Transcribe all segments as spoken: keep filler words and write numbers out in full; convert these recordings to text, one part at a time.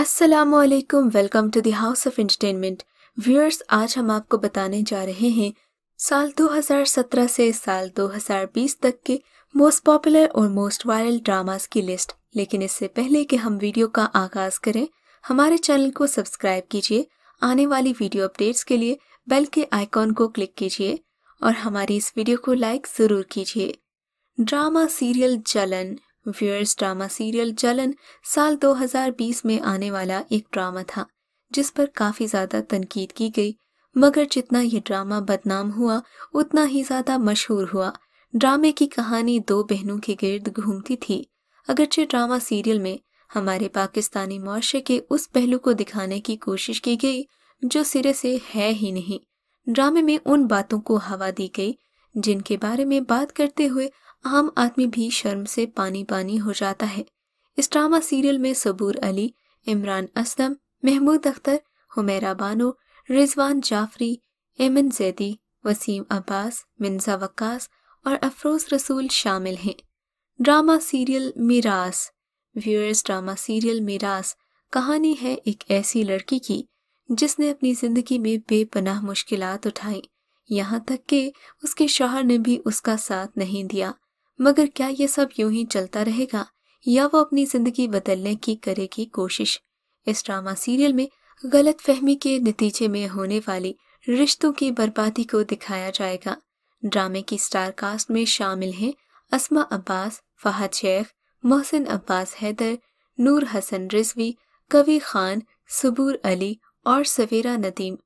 अस्सलामुअलैकुम, welcome to the house of entertainment. Viewers, आज हम आपको बताने जा रहे हैं साल दो हज़ार सत्रह से साल दो हज़ार बीस तक के मोस्ट पॉपुलर और मोस्ट वायरल ड्रामास की लिस्ट। लेकिन इससे पहले कि हम वीडियो का आगाज करें, हमारे चैनल को सब्सक्राइब कीजिए, आने वाली वीडियो अपडेट्स के लिए बेल के आइकॉन को क्लिक कीजिए और हमारी इस वीडियो को लाइक ज़रूर कीजिए। Drama serial Jalan. Viewers, drama serial Jalan साल दो हज़ार बीस में आने वाला एक ड्रामा था जिस पर काफ़ी ज़्यादा तनकीद की गई, मगर जितना ये ड्रामा बदनाम हुआ उतना ही ज़्यादा मशहूर हुआ। ड्रामे की कहानी दो बहनों के गिर्द घूमती थी। अगरचे ड्रामा सीरियल में हमारे पाकिस्तानी माशरे के उस पहलू को दिखाने की कोशिश की गई जो सिरे से है ही नहीं। ड्रामे में उन बातों को हवा दी गई जिनके बारे में बात करते हुए आम आदमी भी शर्म से पानी पानी हो जाता है। इस ड्रामा सीरियल में सबूर अली, इमरान असलम, महमूद अख्तर, हुमैरा बानो, रिजवान जाफरी, एमन जैदी, वसीम अब्बास, मिन्जा वक्कास और अफरोज रसूल शामिल हैं। Drama serial मिरास। Viewers, drama serial मिरास कहानी है एक ऐसी लड़की की जिसने अपनी ज़िंदगी में बेपनाह मुश्किलात उठाई, यहाँ तक कि उसके शौहर ने भी उसका साथ नहीं दिया। मगर क्या ये सब यूं ही चलता रहेगा या वो अपनी ज़िंदगी बदलने की करेगी कोशिश। इस ड्रामा सीरियल में गलतफहमी के नतीजे में होने वाली रिश्तों की बर्बादी को दिखाया जाएगा। ड्रामे की स्टार कास्ट में शामिल हैं अस्मा अब्बास, फहद शेख, मोहसिन अब्बास हैदर, नूर हसन रिजवी, कवी खान, सबूर अली और सवेरा नदीम।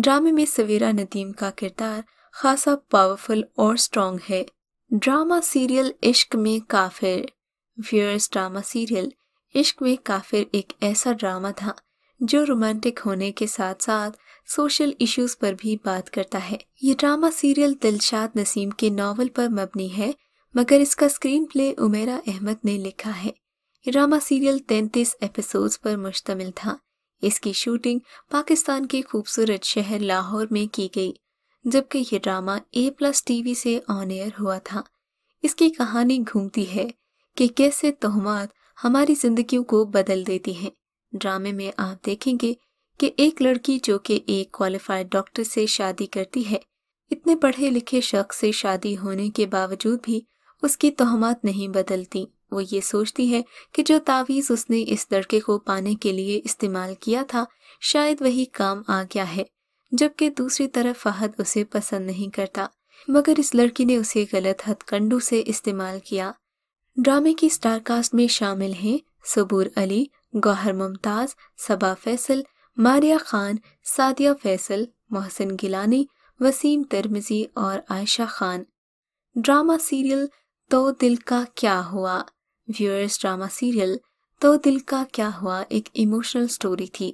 ड्रामे में सवेरा नदीम का किरदार खासा पावरफुल और स्ट्रॉन्ग है। ड्रामा सीरियल इश्क में काफिर। व्यूअर्स, ड्रामा सीरियल इश्क में काफिर एक ऐसा ड्रामा था जो रोमांटिक होने के साथ साथ सोशल इश्यूज पर भी बात करता है। ये ड्रामा सीरियल दिलशाद नसीम के नावल पर मबनी है, मगर इसका स्क्रीन प्ले उमेरा अहमद ने लिखा है। ये ड्रामा सीरियल तैंतीस एपिसोड्स पर मुश्तमिल था। इसकी शूटिंग पाकिस्तान के खूबसूरत शहर लाहौर में की गई, जबकि ये ड्रामा ए प्लस टीवी से ऑन एयर हुआ था। इसकी कहानी घूमती है कि कैसे तोहमात हमारी जिंदगियों को बदल देती हैं। ड्रामे में आप देखेंगे कि एक लड़की जो कि एक क्वालिफाइड डॉक्टर से शादी करती है, इतने पढ़े लिखे शख्स से शादी होने के बावजूद भी उसकी तोहमात नहीं बदलती। वो ये सोचती है कि जो तावीज़ उसने इस लड़के को पाने के लिए इस्तेमाल किया था शायद वही काम आ गया है, जबकि दूसरी तरफ फहद उसे पसंद नहीं करता, मगर इस लड़की ने उसे गलत हथकंडों से इस्तेमाल किया। ड्रामे की स्टार कास्ट में शामिल हैं सबूर अली, गौहर मुमताज़, सबा फैसल, मारिया खान, सादिया फैसल, मोहसिन गिलानी, वसीम तिरमिजी और आयशा खान। ड्रामा सीरियल तो दिल का क्या हुआ। व्यूअर्स, ड्रामा सीरियल तो दिल का क्या हुआ एक इमोशनल स्टोरी थी।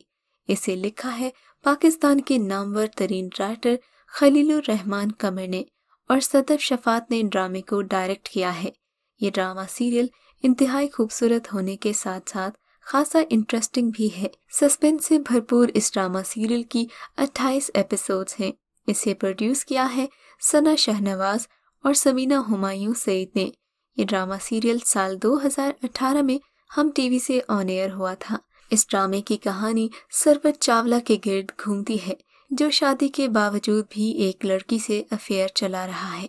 इसे लिखा है पाकिस्तान के नामवर तरीन राइटर खलील उर रहमान कमर ने और सदफ शफात ने ड्रामे को डायरेक्ट किया है। ये ड्रामा सीरियल इंतहाई खूबसूरत होने के साथ साथ खासा इंटरेस्टिंग भी है। सस्पेंस से भरपूर इस ड्रामा सीरियल की अट्ठाईस एपिसोड्स हैं। इसे प्रोड्यूस किया है सना शाहनवाज और समीना हुमायूं सईद ने। ये ड्रामा सीरियल साल दो हज़ार अठारह में हम टीवी से ऑन एयर हुआ था। इस ड्रामे की कहानी सरबत चावला के गिर्द घूमती है, जो शादी के बावजूद भी एक लड़की से अफेयर चला रहा है।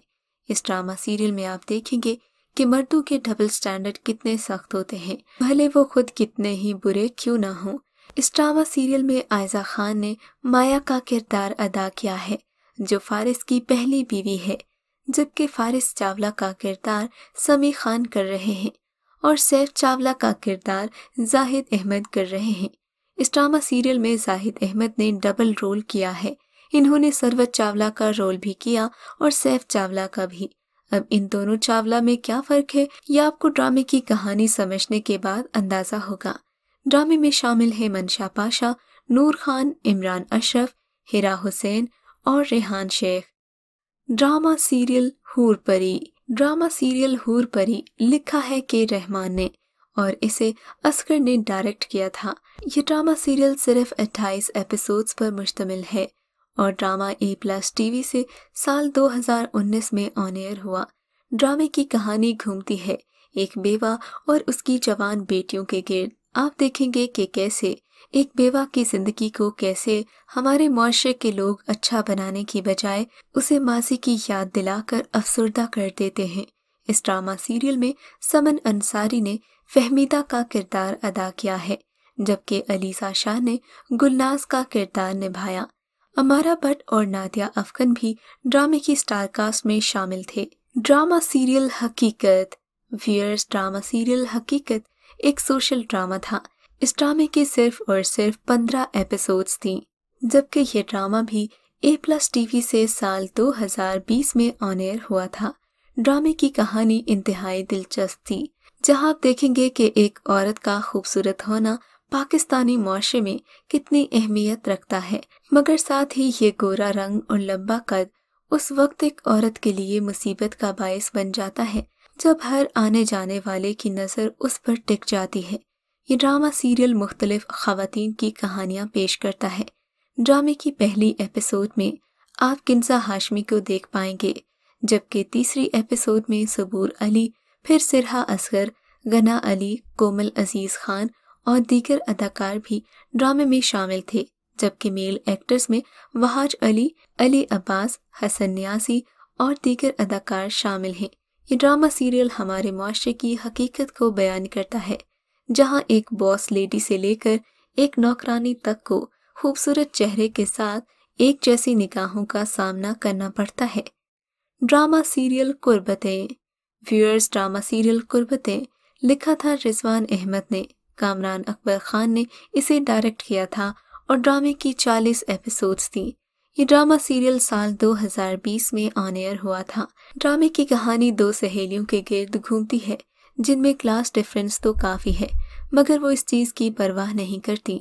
इस ड्रामा सीरियल में आप देखेंगे कि मर्दों के डबल स्टैंडर्ड कितने सख्त होते हैं, भले वो खुद कितने ही बुरे क्यों ना हों। इस ड्रामा सीरियल में आयजा खान ने माया का किरदार अदा किया है, जो फारिस की पहली बीवी है, जबकि फारिस चावला का किरदार समी खान कर रहे हैं और सैफ चावला का किरदार जाहिद अहमद कर रहे हैं। इस ड्रामा सीरियल में जाहिद अहमद ने डबल रोल किया है। इन्होंने सरवत चावला का रोल भी किया और सैफ चावला का भी। अब इन दोनों चावला में क्या फ़र्क है, यह आपको ड्रामे की कहानी समझने के बाद अंदाज़ा होगा। ड्रामे में शामिल है मंशा पाशा, नूर खान, इमरान अशरफ, हिरा हुसैन और रेहान शेख। ड्रामा सीरियल हूर परी। ड्रामा सीरियल हूर परी लिखा है के रहमान ने और इसे असगर ने डायरेक्ट किया था। ये ड्रामा सीरियल सिर्फ अट्ठाईस एपिसोड्स पर मुश्तमिल है और ड्रामा ए प्लस टीवी से साल दो हज़ार उन्नीस में ऑन एयर हुआ। ड्रामे की कहानी घूमती है एक बेवा और उसकी जवान बेटियों के गिर्द। आप देखेंगे कि कैसे एक बेवा की जिंदगी को कैसे हमारे माशरे के लोग अच्छा बनाने की बजाय उसे माजी की याद दिलाकर अफसरदा कर देते हैं। इस ड्रामा सीरियल में समन अंसारी ने फहमीदा का किरदार अदा किया है, जबकि अलीसा शाह ने गुलनाज का किरदार निभाया। अमारा भट्ट और नादिया अफगन भी ड्रामे की स्टार कास्ट में शामिल थे। Drama serial Haqeeqat. Viewers, drama serial Haqeeqat एक सोशल ड्रामा था। इस ड्रामे के सिर्फ और सिर्फ पंद्रह एपिसोड्स थी, जबकि ये ड्रामा भी ए प्लस टीवी से साल दो हज़ार बीस में ऑन एयर हुआ था। ड्रामे की कहानी इंतहाई दिलचस्प थी, जहां आप देखेंगे कि एक औरत का खूबसूरत होना पाकिस्तानी माशरे में कितनी अहमियत रखता है, मगर साथ ही ये गोरा रंग और लंबा कद उस वक्त एक औरत के लिए मुसीबत का बायस बन जाता है जब हर आने जाने वाले की नज़र उस पर टिक जाती है। ये ड्रामा सीरियल मुख्तलिफ खवातीन की कहानियाँ पेश करता है। ड्रामे की पहली एपिसोड में आप किन्सा हाशमी को देख पाएंगे, जबकि तीसरी एपिसोड में सबूर अली, फिर सिरहा असगर, गना अली, कोमल अजीज़ खान और दीगर अदाकार भी ड्रामे में शामिल थे, जबकि मेल एक्टर्स में वहाज अली, अली अब्बास, हसन न्यासी और दीगर अदाकार शामिल हैं। ये ड्रामा सीरियल हमारे माशरे की हकीकत को बयान करता है, जहां एक बॉस लेडी से लेकर एक नौकरानी तक को खूबसूरत चेहरे के साथ एक जैसी निगाहों का सामना करना पड़ता है। Drama serial कुर्बतें। Viewers, drama serial कुर्बतें लिखा था रिजवान अहमद ने। कामरान अकबर खान ने इसे डायरेक्ट किया था और ड्रामे की चालीस एपिसोड्स थी। ये ड्रामा सीरियल साल दो हज़ार बीस में ऑन एयर हुआ था। ड्रामे की कहानी दो सहेलियों के गिर्द घूमती है, जिनमें क्लास डिफरेंस तो काफ़ी है, मगर वो इस चीज़ की परवाह नहीं करती।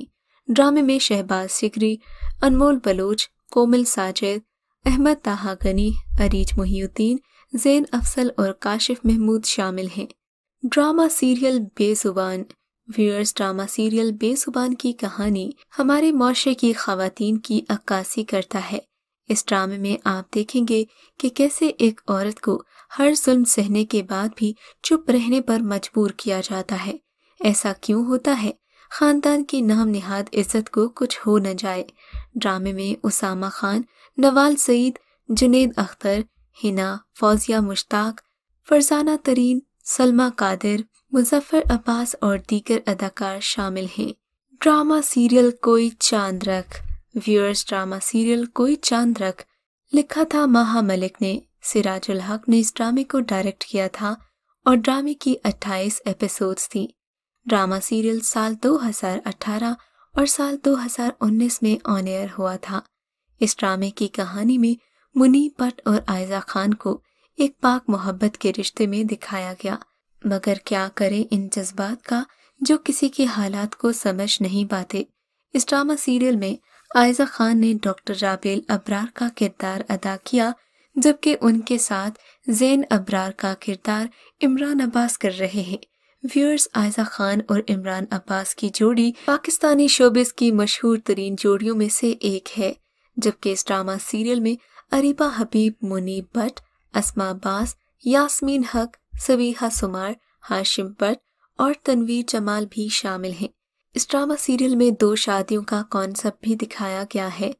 ड्रामे में शहबाज सिकरी, अनमोल बलोच, कोमल साजिद, अहमद ताहा गनी, अरीज मुहीउद्दीन, ज़ैन अफसल और काशिफ महमूद शामिल हैं। Drama serial Bezuban. Viewers, drama serial Bezuban की कहानी हमारे माशरे की ख़वातीन की अक्कासी करता है। इस ड्रामे में आप देखेंगे कि कैसे एक औरत को हर जुल्म सहने के बाद भी चुप रहने पर मजबूर किया जाता है। ऐसा क्यों होता है? ख़ानदान की नाम निहाद इज़्ज़त को कुछ हो न जाए। ड्रामे में उसामा खान, नवाल सईद, जुनेद अख्तर, हिना, फौजिया मुश्ताक, फरजाना तरीन, सलमा कादिर, मुजफ्फर अब्बास और दीगर अदाकार शामिल हैं। ड्रामा सीरियल कोई चांद रख। व्यूअर्स, ड्रामा सीरियल कोई चांद रख लिखा था महामलिक ने। सिराजुल हक ने इस ड्रामे को डायरेक्ट किया था और ड्रामे की अट्ठाईस एपिसोड्स थी। ड्रामा सीरियल साल दो हज़ार अठारह और साल दो हज़ार उन्नीस में ऑन एयर हुआ था। इस ड्रामे की कहानी में मुनीब भट्ट और आयजा खान को एक पाक मोहब्बत के रिश्ते में दिखाया गया, मगर क्या करें इन जज्बात का जो किसी के हालात को समझ नहीं पाते। इस ड्रामा सीरियल में आयजा खान ने डॉक्टर राबेल अब्रार का किरदार अदा किया, जबकि उनके साथ ज़ैन अब्रार का किरदार इमरान अब्बास कर रहे हैं। व्यूअर्स, आयजा खान और इमरान अब्बास की जोड़ी पाकिस्तानी शोबिस की मशहूर तरीन जोड़ियों में से एक है, जबकि इस ड्रामा सीरियल में अरीबा हबीब, मुनीब भट्ट, अस्मा अब्बास, यास्मीन हक, सवीहा सुमार, हाशिम भट्ट और तनवीर जमाल भी शामिल हैं। इस ड्रामा सीरियल में दो शादियों का कॉन्सेप्ट भी दिखाया गया है।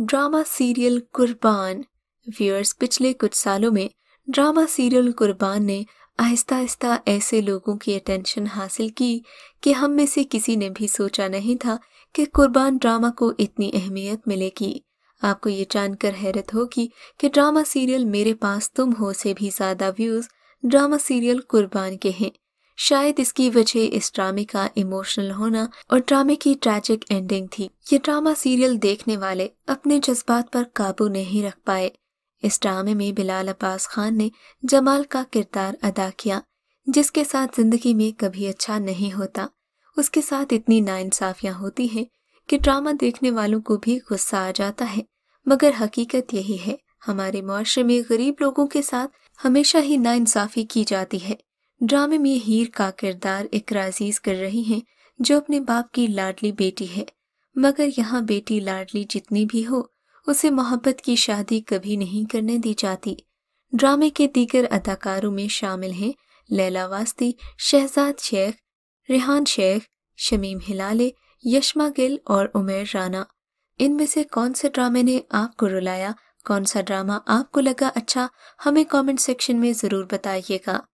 ड्रामा सीरियल कुर्बान। व्यूअर्स, पिछले कुछ सालों में ड्रामा सीरियल कुर्बान ने आहिस्ता आहिस्ता ऐसे लोगों की अटेंशन हासिल की कि हम में से किसी ने भी सोचा नहीं था कि कुर्बान ड्रामा को इतनी अहमियत मिलेगी। आपको ये जानकर हैरत होगी कि ड्रामा सीरियल मेरे पास तुम हो से भी ज़्यादा व्यूज़ ड्रामा सीरियल कुर्बान के हैं। शायद इसकी वजह इस ड्रामे का इमोशनल होना और ड्रामे की ट्रैजिक एंडिंग थी। ये ड्रामा सीरियल देखने वाले अपने जज्बात पर काबू नहीं रख पाए। इस ड्रामे में बिलाल अब्बास खान ने जमाल का किरदार अदा किया, जिसके साथ ज़िंदगी में कभी अच्छा नहीं होता। उसके साथ इतनी नाइंसाफियाँ होती हैं कि ड्रामा देखने वालों को भी गुस्सा आ जाता है, मगर हकीकत यही है, हमारे माशरे में गरीब लोगों के साथ हमेशा ही नाइंसाफ़ी की जाती है। ड्रामे में हीर का किरदार इकरा अजीज़ कर रही हैं, जो अपने बाप की लाडली बेटी है, मगर यहाँ बेटी लाडली जितनी भी हो, उसे मोहब्बत की शादी कभी नहीं करने दी जाती। ड्रामे के दीगर अदाकारों में शामिल हैं लैला वास्ती, शहजाद शेख, रेहान शेख, शमीम हिलाले, यशमा गिल और उमेर राना, इनमें से कौन से ड्रामे ने आपको रुलाया? कौन सा ड्रामा आपको लगा अच्छा? हमें कमेंट सेक्शन में ज़रूर बताइएगा।